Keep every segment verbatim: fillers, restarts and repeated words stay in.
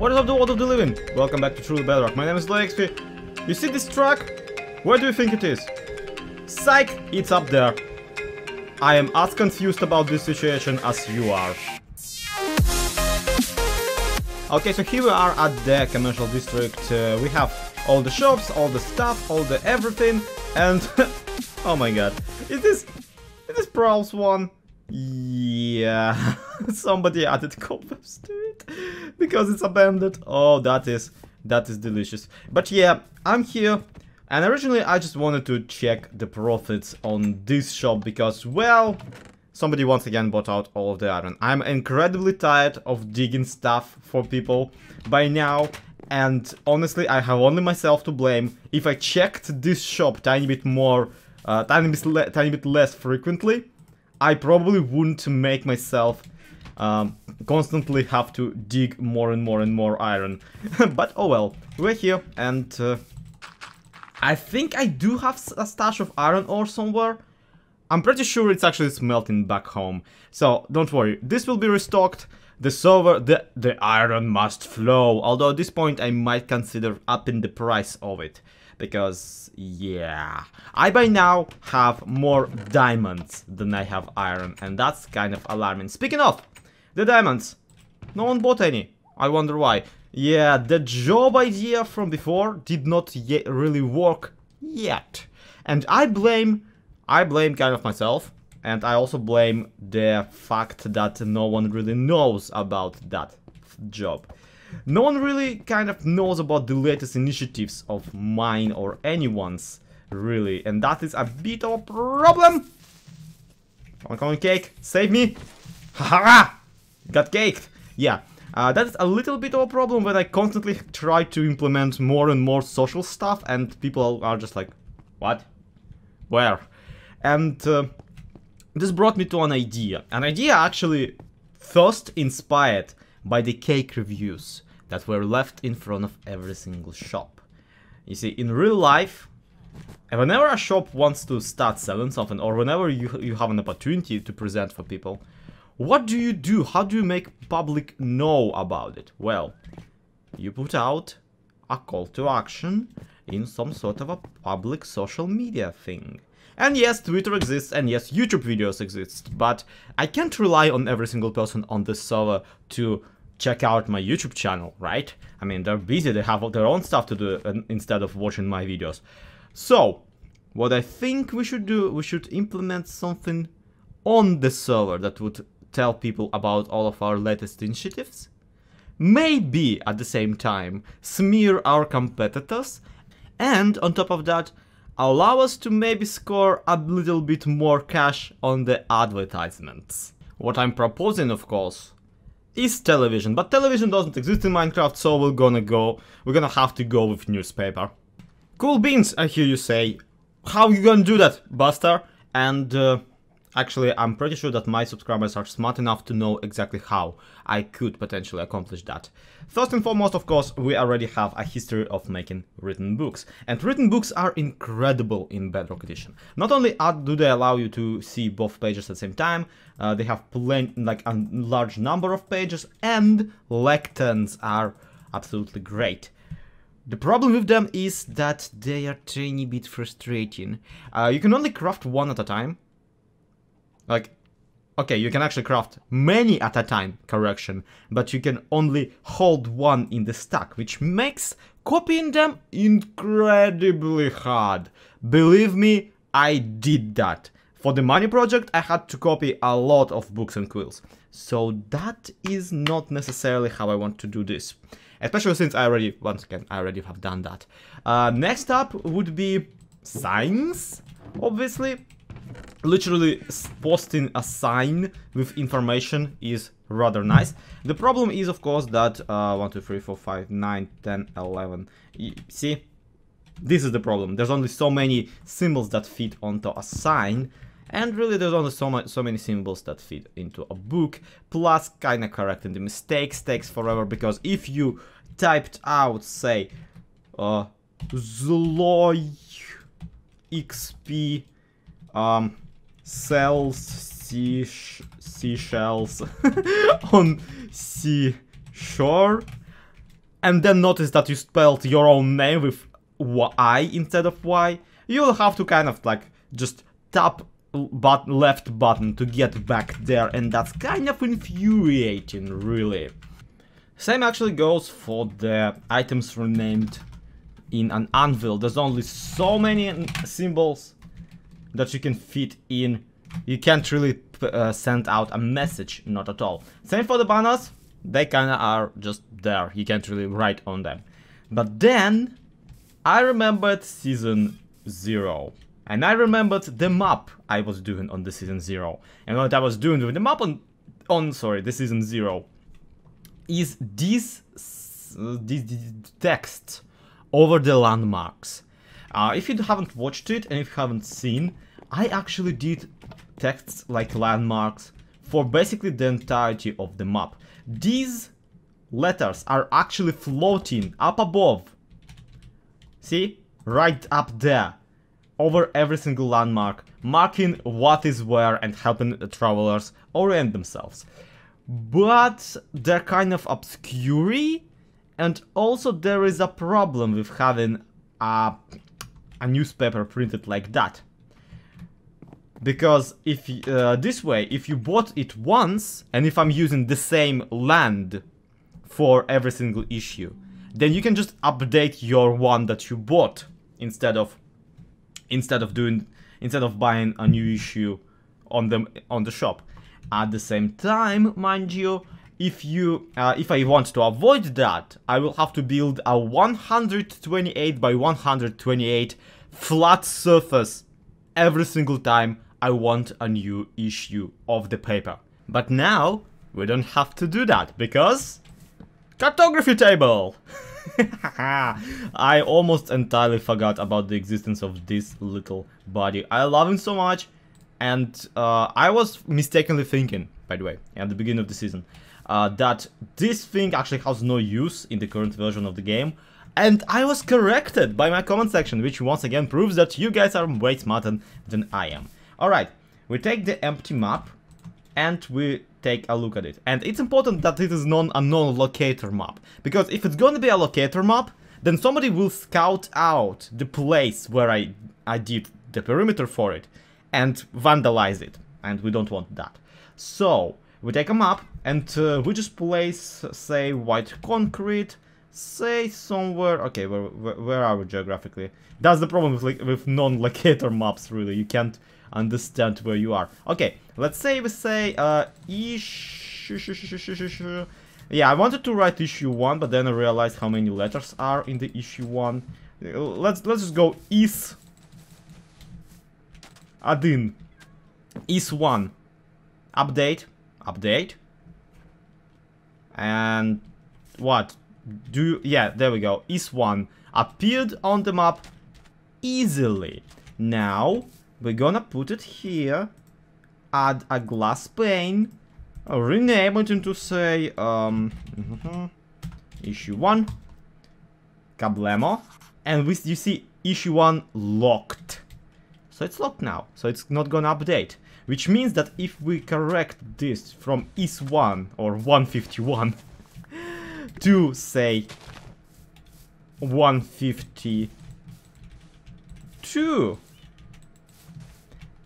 What is up, the world of the living? Welcome back to Truly Bedrock. My name is Zloy X P. You see this truck? Where do you think it is? Psych! It's up there. I am as confused about this situation as you are. Okay, so here we are at the commercial district. Uh, we have all the shops, all the stuff, all the everything, and... oh my god. Is this... is this Prowls one? Yeah... somebody added cobwebs to it, because it's abandoned. Oh, that is... that is delicious. But yeah, I'm here, and originally I just wanted to check the profits on this shop, because, well... somebody once again bought out all of the iron. I'm incredibly tired of digging stuff for people by now, and honestly, I have only myself to blame. If I checked this shop tiny bit more, uh, tiny bit, tiny bit less frequently, I probably wouldn't make myself um, constantly have to dig more and more and more iron. But oh well, we're here, and uh, I think I do have a stash of iron ore somewhere. I'm pretty sure it's actually smelting back home, so don't worry, this will be restocked. The silver, the, the iron must flow, although at this point I might consider upping the price of it, because, yeah, I by now have more diamonds than I have iron, and that's kind of alarming. Speaking of, the diamonds, no one bought any, I wonder why. Yeah, the job idea from before did not yet really work yet, and I blame... I blame kind of myself, and I also blame the fact that no one really knows about that job. No one really kind of knows about the latest initiatives of mine or anyone's, really, and that is a bit of a problem. Come on, come on, cake, save me! Haha! Got caked! Yeah, uh, that is a little bit of a problem when I constantly try to implement more and more social stuff, and people are just like, what? Where? And uh, this brought me to an idea, an idea actually first inspired by the cake reviews that were left in front of every single shop. You see, in real life, whenever a shop wants to start selling something, or whenever you, you have an opportunity to present for people, what do you do? How do you make public know about it? Well, you put out a call to action in some sort of a public social media thing. And yes, Twitter exists, and yes, YouTube videos exist, but I can't rely on every single person on this server to check out my YouTube channel, right? I mean, they're busy, they have their own stuff to do instead of watching my videos. So, what I think we should do, we should implement something on the server that would tell people about all of our latest initiatives. Maybe, at the same time, smear our competitors, and on top of that, allow us to maybe score a little bit more cash on the advertisements. What I'm proposing, of course, is television, but television doesn't exist in Minecraft, so we're gonna go, we're gonna have to go with newspaper. Cool beans, I hear you say. How you gonna do that, Buster? And uh, actually, I'm pretty sure that my subscribers are smart enough to know exactly how I could potentially accomplish that. First and foremost, of course, we already have a history of making written books. And written books are incredible in Bedrock Edition. Not only do they allow you to see both pages at the same time, uh, they have plenty, like a large number of pages, and lecterns are absolutely great. The problem with them is that they are a tiny bit frustrating. Uh, you can only craft one at a time. Like, okay, you can actually craft many at a time, correction, but you can only hold one in the stack, which makes copying them incredibly hard. Believe me, I did that. For the money project, I had to copy a lot of books and quills. So that is not necessarily how I want to do this. Especially since I already, once again, I already have done that. Uh, next up would be signs, obviously. Literally posting a sign with information is rather nice. The problem is, of course, that uh, one, two, three, four, five, nine, ten, eleven. You see, this is the problem. There's only so many symbols that fit onto a sign, and really there's only so, much, so many symbols that fit into a book. Plus, kind of correcting the mistakes takes forever, because if you typed out, say, uh, Zloy X P um sells sea sh seashells on seashore, and then notice that you spelled your own name with I instead of Y, you'll have to kind of like just tap but left button to get back there, and that's kind of infuriating, really. Same actually goes for the items renamed in an anvil. There's only so many symbols that you can fit in. You can't really uh, send out a message, not at all. Same for the banners, they kinda are just there, you can't really write on them. But then I remembered season zero. And I remembered the map I was doing on the season zero. And what I was doing with the map on, on sorry, the season zero is this, uh, this, this text over the landmarks. Uh, if you haven't watched it and if you haven't seen, I actually did texts like landmarks for basically the entirety of the map. These letters are actually floating up above. See? Right up there. Over every single landmark, marking what is where and helping the travelers orient themselves. But they're kind of obscure, and also there is a problem with having a, a newspaper printed like that. Because if uh, this way, if you bought it once, and if I'm using the same land for every single issue, then you can just update your one that you bought instead of Instead of doing, instead of buying a new issue on the on the shop. At the same time, mind you, if you uh, if I want to avoid that, I will have to build a one hundred twenty-eight by one hundred twenty-eight flat surface every single time I want a new issue of the paper. But now we don't have to do that because cartography table. I almost entirely forgot about the existence of this little body. I love him so much, and uh, I was mistakenly thinking, by the way, at the beginning of the season, uh, that this thing actually has no use in the current version of the game, and I was corrected by my comment section, which once again proves that you guys are way smarter than I am. Alright, we take the empty map, and we take a look at it. And it's important that it is non a non-locator map, because if it's gonna be a locator map, then somebody will scout out the place where I, I did the perimeter for it and vandalize it, and we don't want that. So, we take a map and uh, we just place, say, white concrete, say somewhere... Okay, where, where, where are we geographically? That's the problem with, like, with non-locator maps, really. You can't understand where you are. Okay, let's say we say uh issue. Yeah, I wanted to write issue one, but then I realized how many letters are in the issue one. Let's let's just go is Adin is one update update and what do you, yeah, there we go. Is one appeared on the map easily. Now we're gonna put it here, add a glass pane, rename it into, say, um, mm-hmm, issue one, kablemo, and we, you see issue one locked. So it's locked now, so it's not gonna update. Which means that if we correct this from is one or one fifty-one to, say, one fifty-two,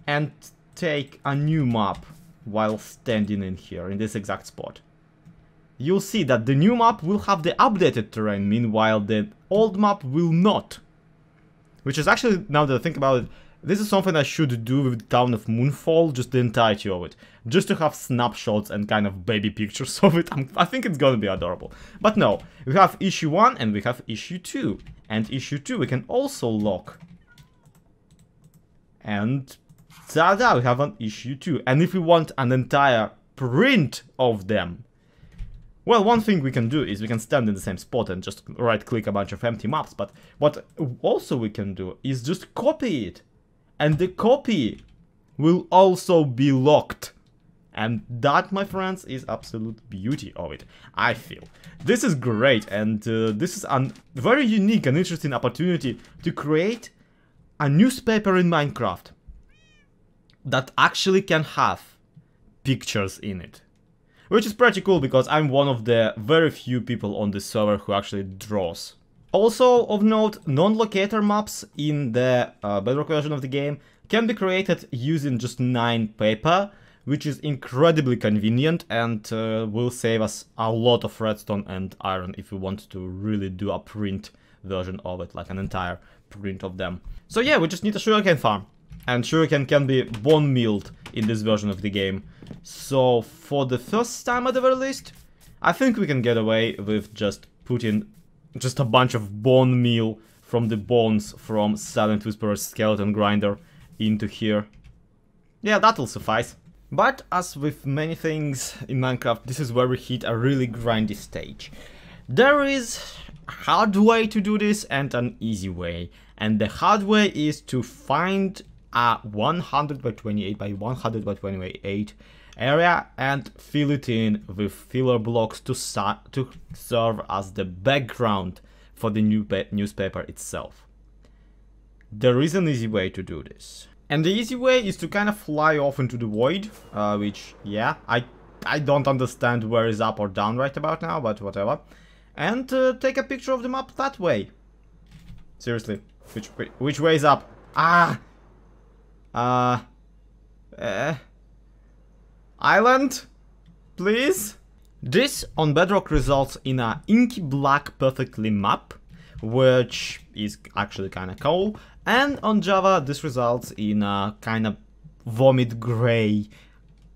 and take a new map while standing in here, in this exact spot. You'll see that the new map will have the updated terrain, meanwhile the old map will not. Which is actually, now that I think about it, this is something I should do with the town of Moonfall, just the entirety of it. Just to have snapshots and kind of baby pictures of it. I'm, I think it's gonna be adorable. But no, we have issue one and we have issue two. And issue two we can also lock. And... ta-da, we have an issue too, and if we want an entire print of them, well, one thing we can do is we can stand in the same spot and just right-click a bunch of empty maps, but what also we can do is just copy it, and the copy will also be locked, and that, my friends, is absolute beauty of it, I feel. This is great, and uh, this is a very unique and interesting opportunity to create a newspaper in Minecraft that actually can have pictures in it. which is pretty cool because I'm one of the very few people on this server who actually draws. Also of note, non-locator maps in the uh, Bedrock version of the game can be created using just nine paper, which is incredibly convenient and uh, will save us a lot of redstone and iron if we want to really do a print version of it, like an entire print of them. So yeah, we just need a sugarcane farm, and sugarcane can be bone milled in this version of the game. So for the first time at the very least, I think we can get away with just putting just a bunch of bone meal from the bones from Silent Whisperer's skeleton grinder into here. Yeah, that'll suffice. But as with many things in Minecraft, this is where we hit a really grindy stage. There is a hard way to do this and an easy way. And the hard way is to find a one hundred by twenty-eight by one hundred by twenty-eight area and fill it in with filler blocks to, to serve as the background for the new newspaper itself. There is an easy way to do this. And the easy way is to kind of fly off into the void, uh, which, yeah, I I don't understand where is up or down right about now, but whatever. And uh, take a picture of the map that way. Seriously, which which way is up? Ah! Uh... Uh... Island? Please? This on Bedrock results in a inky black perfectly map, which is actually kinda cool. And on Java, this results in a kind of vomit gray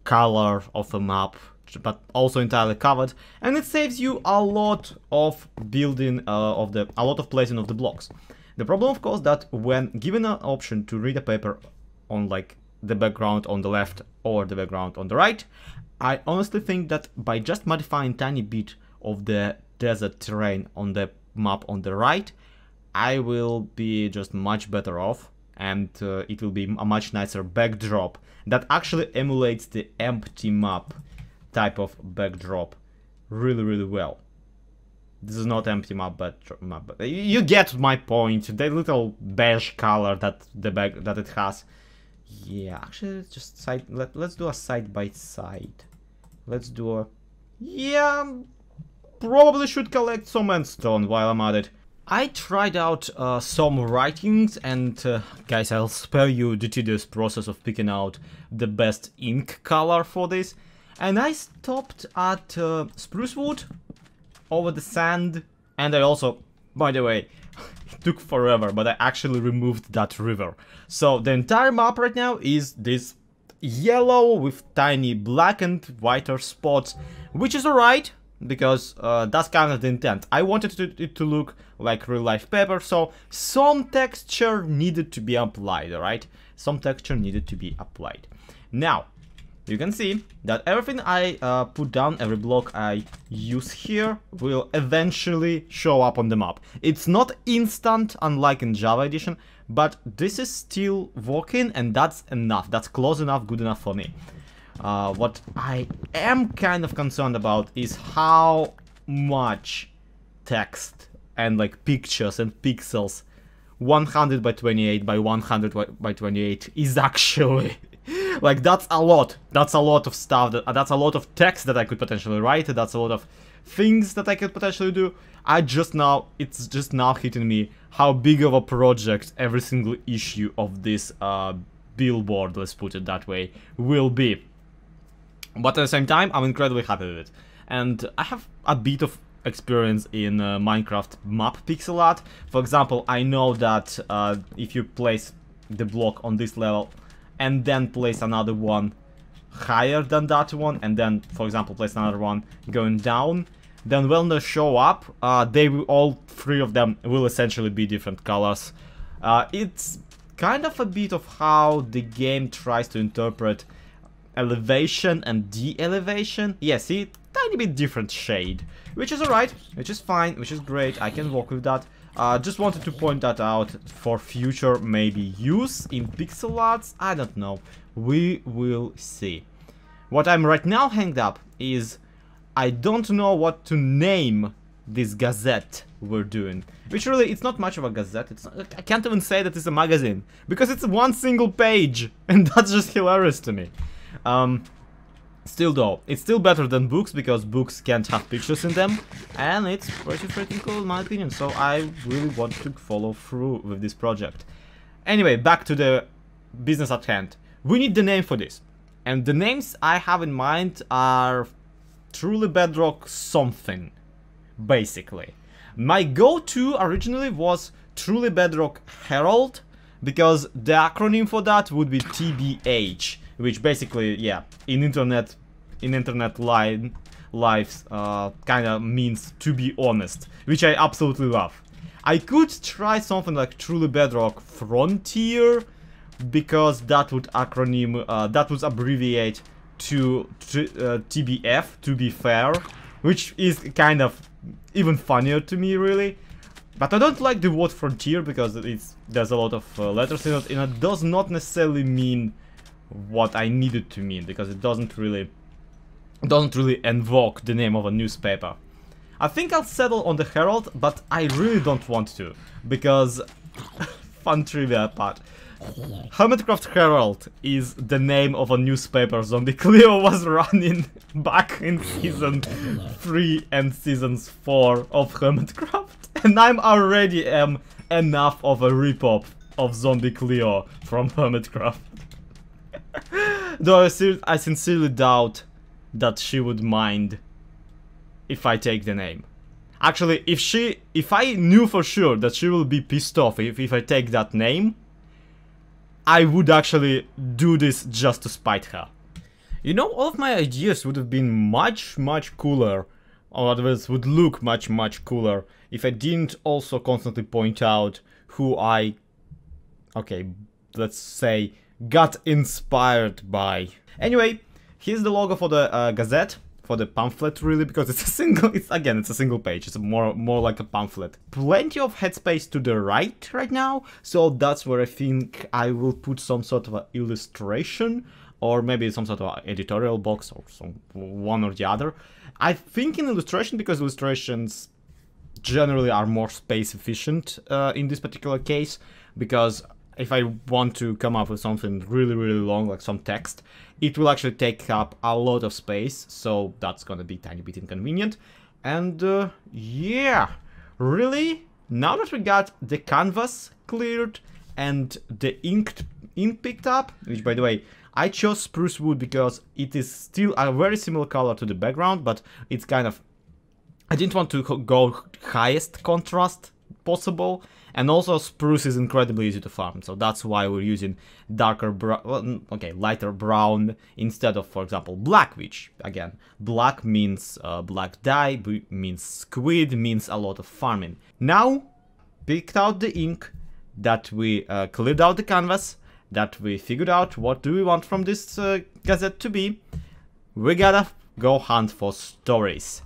color of a map, but also entirely covered, and it saves you a lot of building uh, of the a lot of placing of the blocks. The problem, of course, that when given an option to read a paper on like the background on the left or the background on the right, I honestly think that by just modifying tiny bit of the desert terrain on the map on the right, I will be just much better off, and uh, it will be a much nicer backdrop that actually emulates the empty map type of backdrop really, really well. This is not empty map, but, map, but you get my point. The little beige color that the back that it has. Yeah, actually, just side. Let, let's do a side by side. Let's do a. Yeah, probably should collect some endstone while I'm at it. I tried out uh, some writings, and uh, guys, I'll spare you the tedious process of picking out the best ink color for this. And I stopped at uh, spruce wood over the sand, and I also, by the way, it took forever, but I actually removed that river. So the entire map right now is this yellow with tiny black and whiter spots, which is alright, because uh, that's kind of the intent. I wanted it to, to look like real life paper, so some texture needed to be applied, alright? Some texture needed to be applied. Now, you can see that everything I uh, put down, every block I use here, will eventually show up on the map. It's not instant, unlike in Java Edition, but this is still working, and that's enough. That's close enough, good enough for me. Uh, what I am kind of concerned about is how much text and like pictures and pixels one hundred by twenty-eight by one hundred by twenty-eight is actually. Like, that's a lot. That's a lot of stuff. That, that's a lot of text that I could potentially write. That's a lot of things that I could potentially do. I just now, it's just now hitting me how big of a project every single issue of this uh, billboard, let's put it that way, will be. But at the same time, I'm incredibly happy with it. And I have a bit of experience in uh, Minecraft map pixel art. For example, I know that uh, if you place the block on this level and then place another one higher than that one, and then, for example, place another one going down, then when they show up, uh, they will, all three of them will essentially be different colors. Uh, it's kind of a bit of how the game tries to interpret elevation and de-elevation. Yeah, see, tiny bit different shade, which is alright, which is fine, which is great, I can work with that. Uh, just wanted to point that out for future maybe use in pixel arts, I don't know, we will see. What I'm right now hanged up is I don't know what to name this gazette we're doing, which really, it's not much of a gazette, it's not, I can't even say that it's a magazine, because it's one single page, and that's just hilarious to me. Um, Still though, it's still better than books, because books can't have pictures in them, and it's pretty freaking cool in my opinion, so I really want to follow through with this project. Anyway, back to the business at hand. We need the name for this, and the names I have in mind are Truly Bedrock something, basically. My go-to originally was Truly Bedrock Herald, because the acronym for that would be T B H, which basically, yeah, in internet, in internet line lives, uh, kind of means to be honest, which I absolutely love. I could try something like Truly Bedrock Frontier, because that would acronym, uh, that would abbreviate to uh, T B F, to be fair, which is kind of even funnier to me, really. But I don't like the word frontier, because it's, there's a lot of uh, letters in it, and it does not necessarily mean what I need it to mean, because it doesn't really doesn't really invoke the name of a newspaper. I think I'll settle on the Herald, but I really don't want to, because fun trivia apart, Hermitcraft Herald is the name of a newspaper Zombie Cleo was running back in season three and seasons four of Hermitcraft. And I'm already um, enough of a rip-off of Zombie Cleo from Hermitcraft. Though I, ser I sincerely doubt that she would mind if I take the name. Actually, if she, if I knew for sure that she will be pissed off if, if I take that name, I would actually do this just to spite her. You know, all of my ideas would have been much, much cooler, or otherwise would look much, much cooler, if I didn't also constantly point out who I, okay, let's say, got inspired by. Anyway, here's the logo for the uh, Gazette, for the pamphlet really, because it's a single, it's again, it's a single page, it's more, more like a pamphlet. Plenty of headspace to the right right now, so that's where I think I will put some sort of an illustration, or maybe some sort of editorial box, or some, one or the other. I think in illustration, because illustrations generally are more space efficient uh, in this particular case, because if I want to come up with something really, really long, like some text, it will actually take up a lot of space, so that's gonna be a tiny bit inconvenient. And uh, yeah, really, now that we got the canvas cleared and the inked, ink picked up, which by the way, I chose spruce wood because it is still a very similar color to the background, but it's kind of, I didn't want to go highest contrast possible, and also spruce is incredibly easy to farm, so that's why we're using darker brown, well, okay, lighter brown instead of, for example, black, which, again, black means uh, black dye, means squid, means a lot of farming. Now, picked out the ink, that we uh, cleared out the canvas, that we figured out what do we want from this uh, Gazette to be, we gotta go hunt for stories.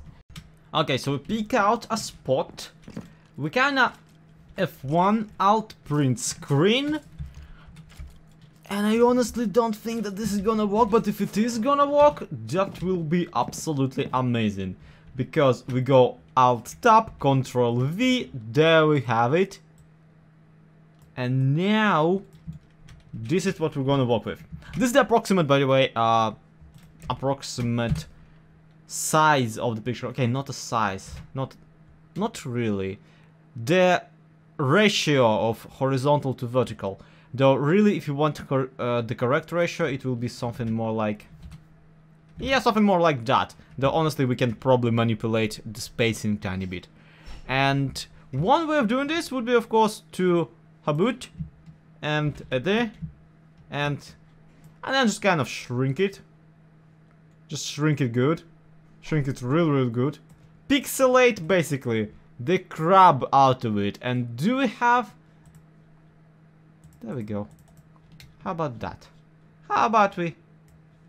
Okay, so we pick out a spot, we kinda F one alt print screen, and I honestly don't think that this is gonna work, but if it is gonna work, that will be absolutely amazing, because we go alt tab, control V, there we have it, and now this is what we're gonna work with. This is the approximate, by the way, uh, approximate size of the picture. Okay, not a size, not not really, the ratio of horizontal to vertical, though really if you want to cor uh, the correct ratio, it will be something more like, yeah, something more like that, though honestly we can probably manipulate the spacing a tiny bit. And one way of doing this would be, of course, to habut and ede and and then just kind of shrink it, just shrink it good. Shrink it real, real good. Pixelate, basically, the crab out of it. And do we have... There we go. How about that? How about we...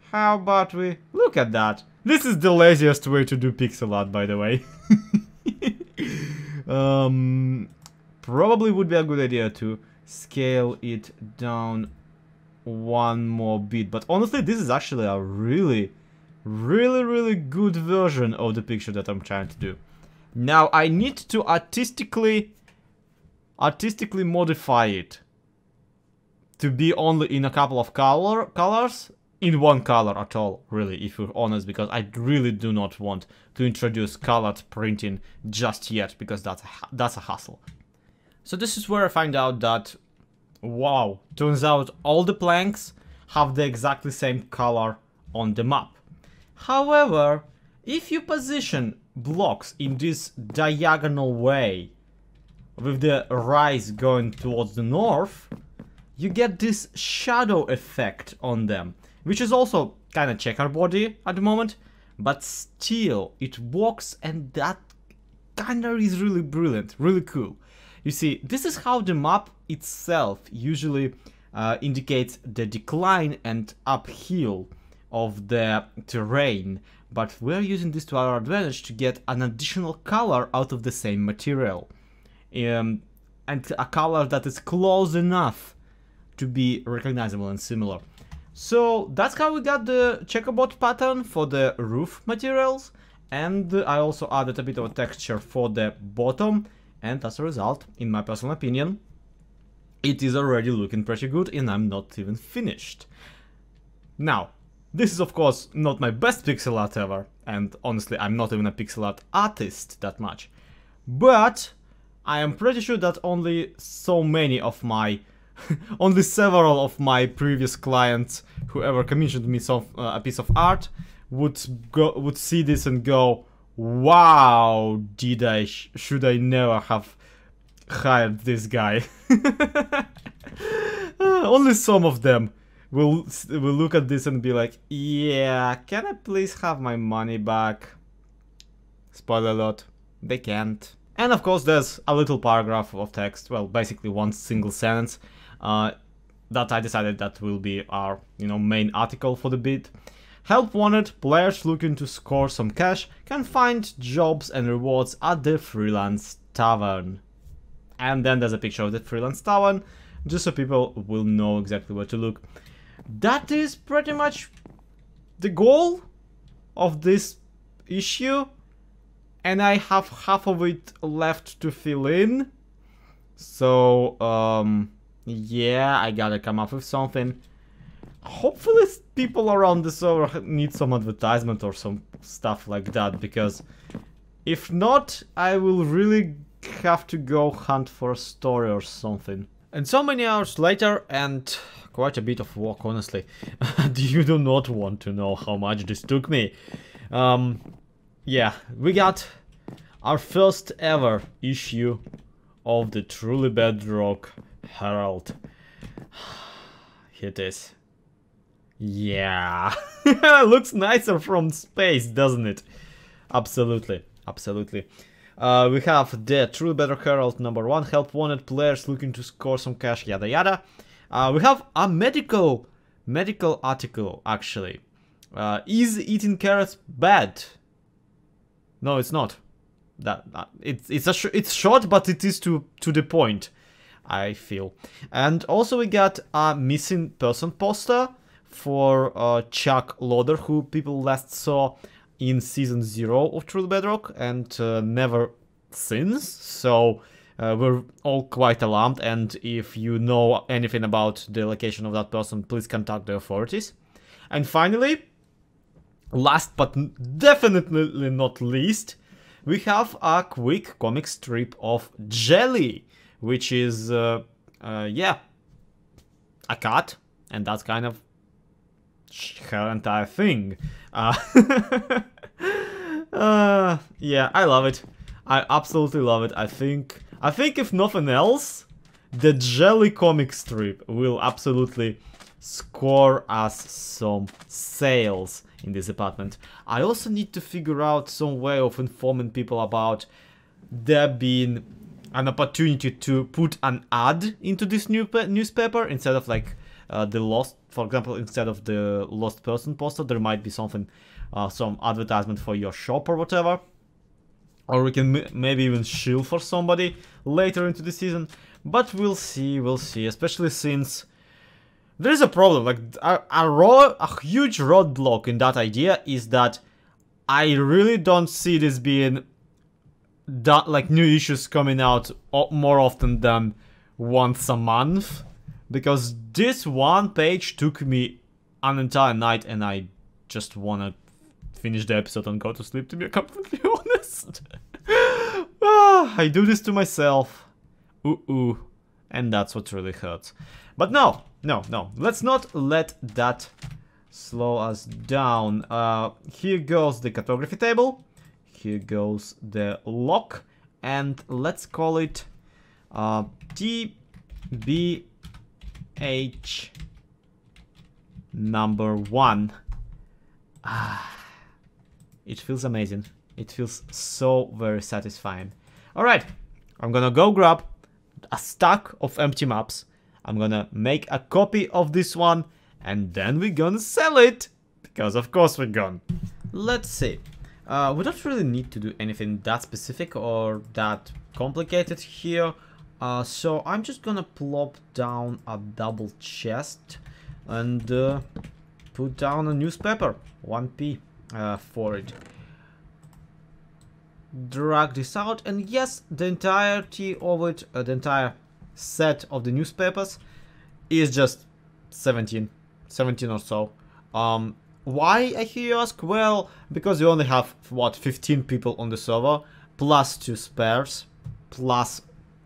How about we... Look at that. This is the laziest way to do pixel art, by the way. um, probably would be a good idea to scale it down one more bit. But honestly, this is actually a really... really, really good version of the picture that I'm trying to do. Now I need to artistically, artistically modify it to be only in a couple of color colors in one color at all, really, if we're honest, because I really do not want to introduce colored printing just yet, because that's a, that's a hassle. So this is where I find out that, wow, turns out all the planks have the exactly same color on the map. However, if you position blocks in this diagonal way, with the rise going towards the north, you get this shadow effect on them, which is also kind of checkerboardy at the moment, but still it works, and that kind of is really brilliant, really cool. You see, this is how the map itself usually uh, indicates the decline and uphill of the terrain, but we're using this to our advantage to get an additional color out of the same material. Um, and a color that is close enough to be recognizable and similar. So that's how we got the checkerboard pattern for the roof materials, and I also added a bit of a texture for the bottom, and as a result, in my personal opinion, it is already looking pretty good, and I'm not even finished. Now, this is of course not my best pixel art ever, and honestly I'm not even a pixel art artist that much, but I am pretty sure that only so many of my, only several of my previous clients, whoever commissioned me some, uh, a piece of art, would go, would see this and go, wow, did I, sh should I never have hired this guy. Only some of them will, will look at this and be like, yeah, can I please have my money back? Spoiler alert, they can't. And of course there's a little paragraph of text, well, basically one single sentence, uh, that I decided that will be our, you know, main article for the bit. Help wanted, players looking to score some cash can find jobs and rewards at the freelance tavern. And then there's a picture of the freelance tavern, just so people will know exactly where to look. That is pretty much the goal of this issue. And I have half of it left to fill in, so um, yeah, I gotta come up with something. Hopefully people around the server need some advertisement or some stuff like that, because if not, I will really have to go hunt for a story or something. And so many hours later, and quite a bit of work, honestly. You do not want to know how much this took me. Um, Yeah, we got our first ever issue of the Truly Bedrock Herald. Here it is. Yeah, looks nicer from space, doesn't it? Absolutely, absolutely. Uh, we have the Truly Bedrock Herald number one, help wanted, players looking to score some cash, yada yada. Uh, we have a medical, medical article, actually. Uh, is eating carrots bad? No, it's not. That, that it's it's a sh it's short, but it is to to the point, I feel. And also we got a missing person poster for uh, Chuck Loder, who people last saw in season zero of Truly Bedrock, and uh, never since. So uh, we're all quite alarmed. And if you know anything about the location of that person, please contact the authorities. And finally, last but definitely not least, we have a quick comic strip of Jelly, which is, uh, uh, yeah, a cat, and that's kind of her entire thing. Uh, uh, yeah, I love it. I absolutely love it. I think, I think if nothing else, the Jelly comic strip will absolutely score us some sales in this department. I also need to figure out some way of informing people about there being an opportunity to put an ad into this new newspaper instead of like uh, the lost, for example, instead of the lost person poster, there might be something, uh, some advertisement for your shop or whatever. Or we can m maybe even shill for somebody later into the season. But we'll see, we'll see, especially since there is a problem, like a, a, road, a huge roadblock in that idea is that I really don't see this being that, like, new issues coming out more often than once a month, because this one page took me an entire night and I just wanna finish the episode and go to sleep, to be completely honest. Ah, I do this to myself. Ooh, ooh. And that's what really hurts. But no, no, no. Let's not let that slow us down. Uh, here goes the cartography table. Here goes the lock. And let's call it uh, T B H number one. Ah, it feels amazing. It feels so very satisfying. All right, I'm gonna go grab a stack of empty maps. I'm gonna make a copy of this one and then we're gonna sell it, because of course we're gonna. Let's see. Uh, we don't really need to do anything that specific or that complicated here. Uh, so I'm just gonna plop down a double chest and uh, put down a newspaper, one P uh, for it. Drag this out, and yes, the entirety of it, uh, the entire set of the newspapers is just seventeen, seventeen or so. Um, why, I hear you ask? Well, because you only have, what, fifteen people on the server, plus two spares, plus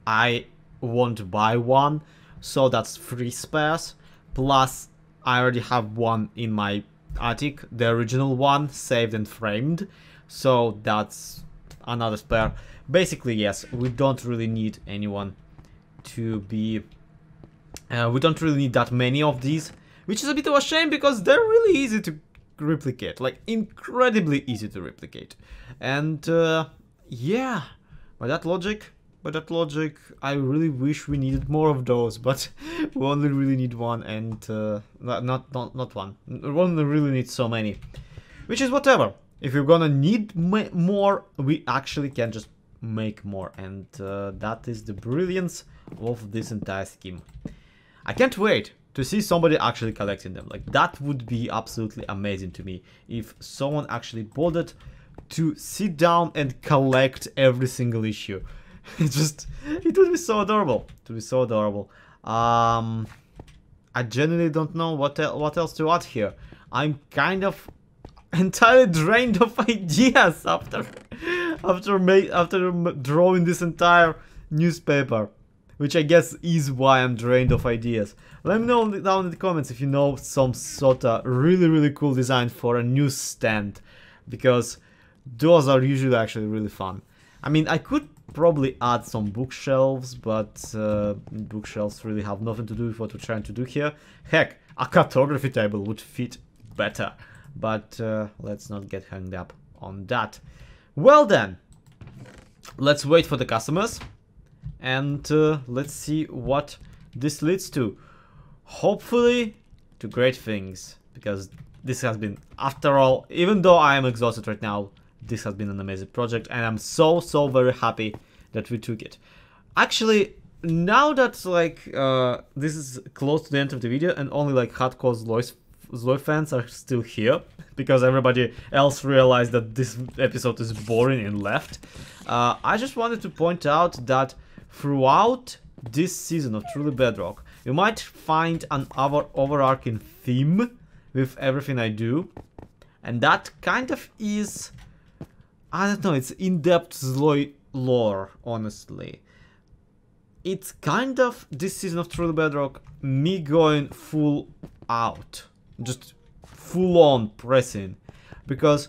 I won't buy one, so that's three spares, plus I already have one in my attic, the original one, saved and framed, so that's another spare. Basically, yes, we don't really need anyone to be... Uh, we don't really need that many of these, which is a bit of a shame because they're really easy to replicate, like incredibly easy to replicate. And uh, yeah, by that logic, by that logic, I really wish we needed more of those, but we only really need one, and uh, not, not, not one. We only really need so many, which is whatever. If you're gonna need more, we actually can just make more, and uh, that is the brilliance of this entire scheme. I can't wait to see somebody actually collecting them. Like, that would be absolutely amazing to me if someone actually bothered to sit down and collect every single issue. It just, it would be so adorable. It would be so adorable. Um, I genuinely don't know what el what else to add here. I'm kind of entirely drained of ideas after after ma after drawing this entire newspaper, which I guess is why I'm drained of ideas. Let me know down in the comments if you know some sort of really really cool design for a newsstand, because those are usually actually really fun. I mean, I could probably add some bookshelves, but uh, bookshelves really have nothing to do with what we're trying to do here. Heck, a cartography table would fit better. But uh, let's not get hung up on that. Well then, let's wait for the customers and uh, let's see what this leads to. Hopefully to great things, because this has been, after all, even though I am exhausted right now, this has been an amazing project and I'm so, so very happy that we took it. Actually, now that like uh, this is close to the end of the video and only like hardcore Zloy's Zloy fans are still here, because everybody else realized that this episode is boring and left. Uh, I just wanted to point out that throughout this season of Truly Bedrock, you might find an over overarching theme with everything I do, and that kind of is, I don't know, it's in-depth Zloy lore, honestly. It's kind of, this season of Truly Bedrock, me going full out. Just full-on pressing, because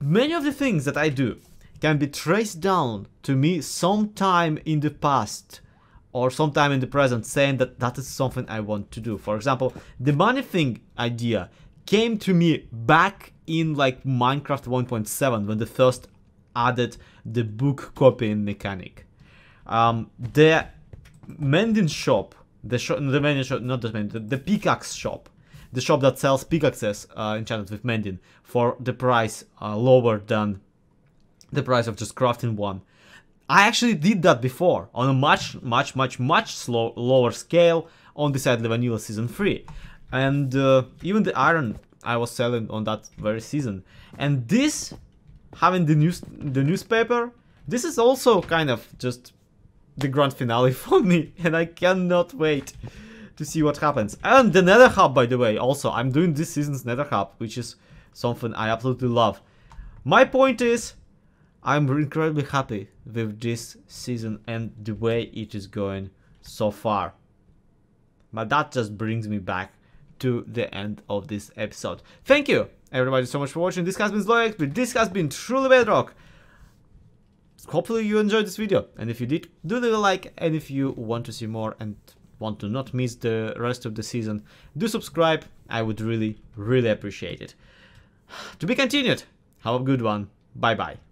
many of the things that I do can be traced down to me sometime in the past or sometime in the present, saying that that is something I want to do. For example, the money thing idea came to me back in like Minecraft one point seven when they first added the book copying mechanic. Um, the mending shop, the, sh the mending shop, not the mending, the pickaxe shop. The shop that sells pickaxes uh, enchanted with mending for the price uh, lower than the price of just crafting one. I actually did that before on a much, much, much, much slow, lower scale on the Sadly Vanilla Season three. And uh, even the iron I was selling on that very season. And this, having the, news, the newspaper, this is also kind of just the grand finale for me. And I cannot wait to see what happens. And the nether hub, by the way, also. I'm doing this season's nether hub, which is something I absolutely love. My point is, I'm incredibly happy with this season and the way it is going so far. But that just brings me back to the end of this episode. Thank you, everybody, so much for watching. This has been Zloy X P. This has been Truly Bedrock. Hopefully you enjoyed this video, and if you did, do leave a like, and if you want to see more and want to not miss the rest of the season, do subscribe. I would really, really appreciate it. To be continued. Have a good one. Bye-bye.